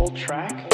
whole track?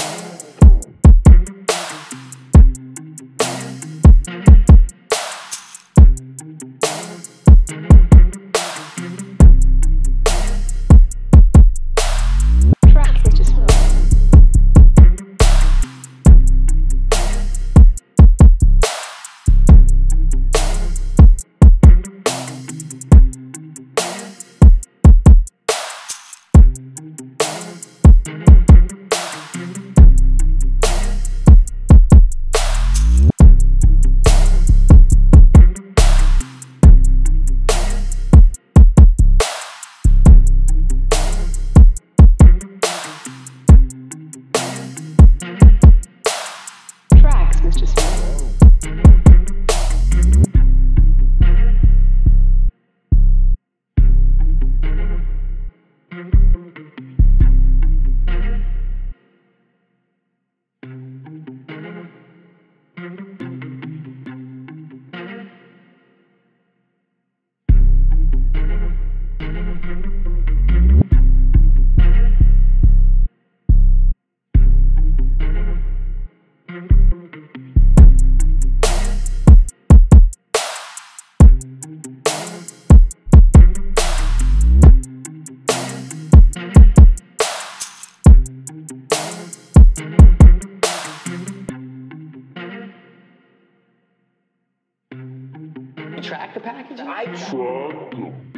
Track the package? I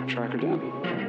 track her down.